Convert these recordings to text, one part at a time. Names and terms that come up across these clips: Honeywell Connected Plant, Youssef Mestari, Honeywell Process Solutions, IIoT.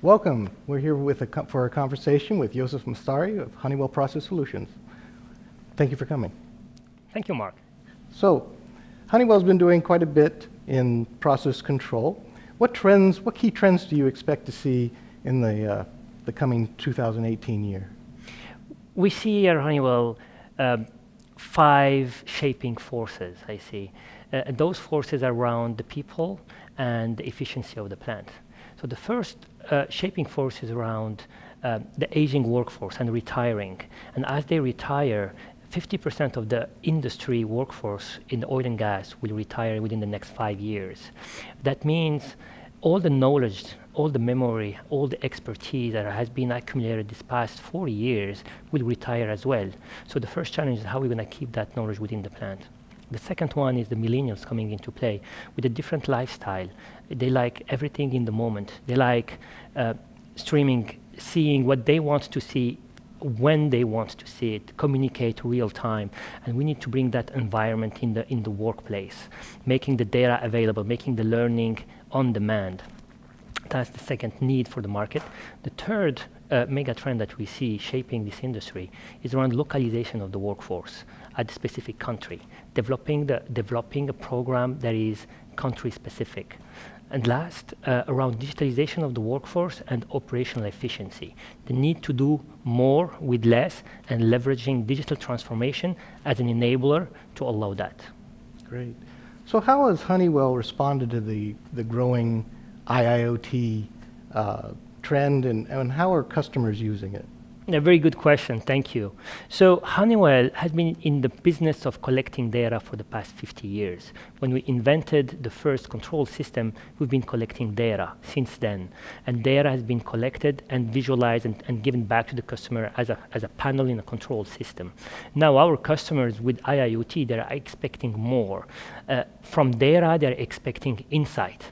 Welcome. We're here for a conversation with Youssef Mestari of Honeywell Process Solutions. Thank you for coming. Thank you, Mark. So, Honeywell's been doing quite a bit in process control. What key trends do you expect to see in the coming 2018 year? We see at Honeywell five shaping forces, I see. Those forces are around the people and the efficiency of the plant. So the first shaping force is around the aging workforce and retiring. And as they retire, 50% of the industry workforce in oil and gas will retire within the next 5 years. That means all the knowledge, all the memory, all the expertise that has been accumulated these past 40 years will retire as well. So the first challenge is how we're going to keep that knowledge within the plant. The second one is the millennials coming into play with a different lifestyle. They like everything in the moment. They like streaming, seeing what they want to see, when they want to see it, communicate real time. And we need to bring that environment in the workplace, making the data available, making the learning on demand. That's the second need for the market. The third mega trend that we see shaping this industry is around localization of the workforce at a specific country, developing a program that is country specific. And last, around digitalization of the workforce and operational efficiency, the need to do more with less and leveraging digital transformation as an enabler to allow that. Great. So how has Honeywell responded to the growing IIoT trend, and how are customers using it? A very good question, thank you. So Honeywell has been in the business of collecting data for the past 50 years. When we invented the first control system, we've been collecting data since then. And data has been collected and visualized and given back to the customer as a panel in a control system. Now our customers with IIoT, they are expecting more. From data, they are expecting insight.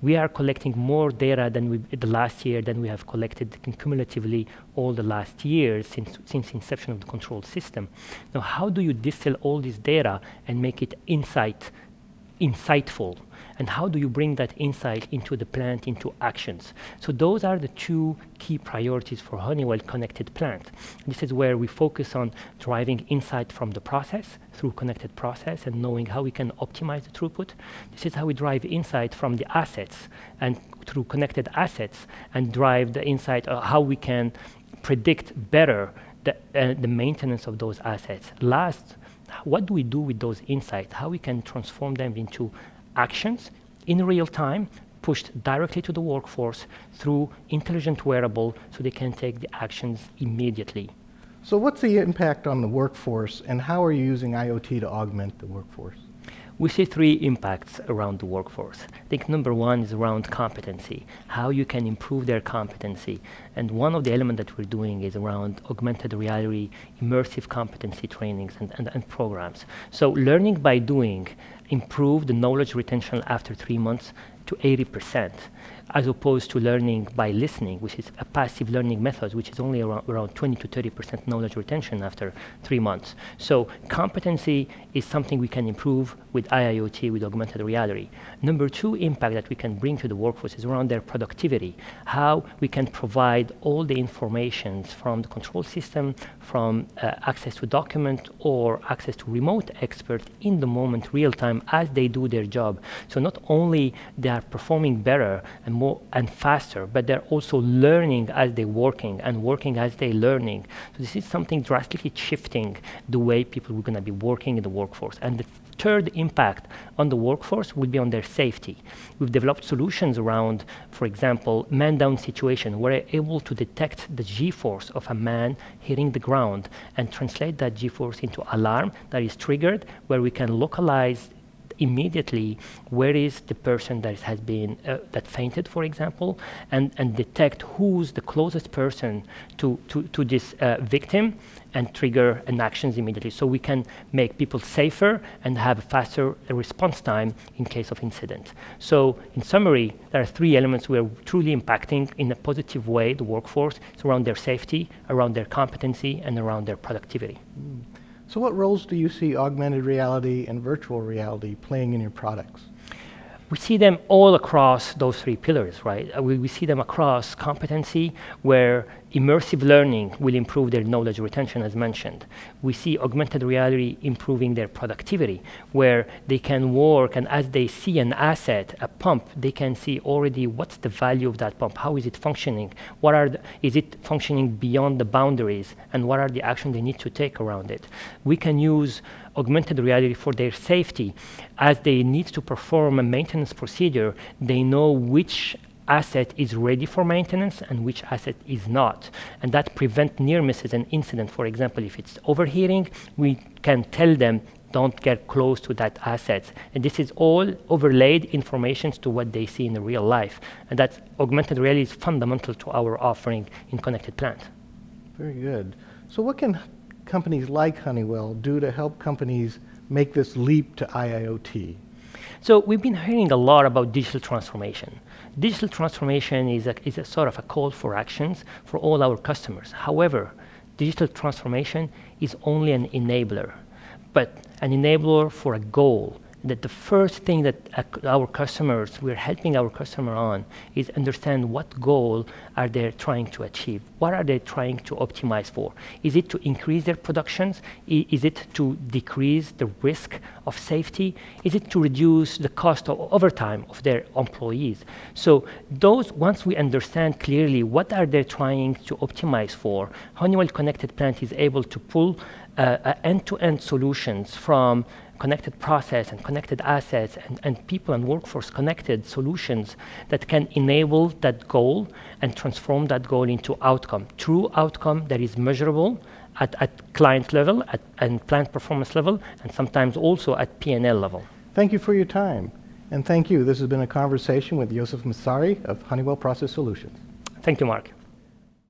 We are collecting more data than the last year than we have collected cumulatively all the last years since inception of the control system. Now, how do you distill all this data and make it insightful? And how do you bring that insight into the plant, into actions? So those are the two key priorities for Honeywell Connected Plant. This is where we focus on driving insight from the process through connected process and knowing how we can optimize the throughput. This is how we drive insight from the assets and through connected assets and drive the insight of how we can predict better the maintenance of those assets. Last, what do we do with those insights? How we can transform them into actions in real time, pushed directly to the workforce through intelligent wearable so they can take the actions immediately. So what's the impact on the workforce, and how are you using IoT to augment the workforce? We see three impacts around the workforce. I think number one is around competency, how you can improve their competency. And one of the elements that we're doing is around augmented reality, immersive competency trainings and programs. So learning by doing, improve the knowledge retention after 3 months to 80%, as opposed to learning by listening, which is a passive learning method, which is only around 20 to 30% knowledge retention after 3 months. So competency is something we can improve with IIoT, with augmented reality. Number two impact that we can bring to the workforce is around their productivity, how we can provide all the information from the control system, from access to document or access to remote expert in the moment, real time, as they do their job. So not only they are performing better and more and faster, but they're also learning as they're working and working as they're learning. So this is something drastically shifting the way people are going to be working in the workforce. And the third impact on the workforce will be on their safety. We've developed solutions around, for example, man-down situation, where we're able to detect the G-force of a man hitting the ground and translate that G-force into alarm that is triggered, where we can localize immediately where is the person that has been that fainted, for example, and detect who's the closest person to this victim and trigger an actions immediately. So we can make people safer and have a faster response time in case of incident. So in summary, there are three elements we are truly impacting in a positive way the workforce. It's around their safety, around their competency, and around their productivity. Mm. So what roles do you see augmented reality and virtual reality playing in your products? we see them all across those three pillars, right? We see them across competency, where immersive learning will improve their knowledge retention, as mentioned. We see augmented reality improving their productivity, where they can work, and as they see an asset, a pump, they can see already what's the value of that pump, how is it functioning, what are the, is it functioning beyond the boundaries, and what are the actions they need to take around it. We can use augmented reality for their safety. As they need to perform a maintenance procedure, they know which asset is ready for maintenance and which asset is not. And that prevents near misses and incident. For example, if it's overheating, we can tell them, don't get close to that asset. And this is all overlaid information to what they see in the real life. And that's augmented reality is fundamental to our offering in Connected Plant. Very good. So what can companies like Honeywell do to help companies make this leap to IIoT? So we've been hearing a lot about digital transformation. Digital transformation is a sort of a call for actions for all our customers. However, digital transformation is only an enabler, but an enabler for a goal. That the first thing that we're helping our customer on is understand what goal are they trying to achieve? What are they trying to optimize for? Is it to increase their productions? Is it to decrease the risk of safety? Is it to reduce the cost of overtime of their employees? So those, once we understand clearly what are they trying to optimize for, Honeywell Connected Plant is able to pull end-to-end solutions from connected process and connected assets and people and workforce connected solutions that can enable that goal and transform that goal into outcome, true outcome that is measurable at client level and plant performance level, and sometimes also at P&L level. Thank you for your time. And thank you. This has been a conversation with Youssef Mestari of Honeywell Process Solutions. Thank you, Mark.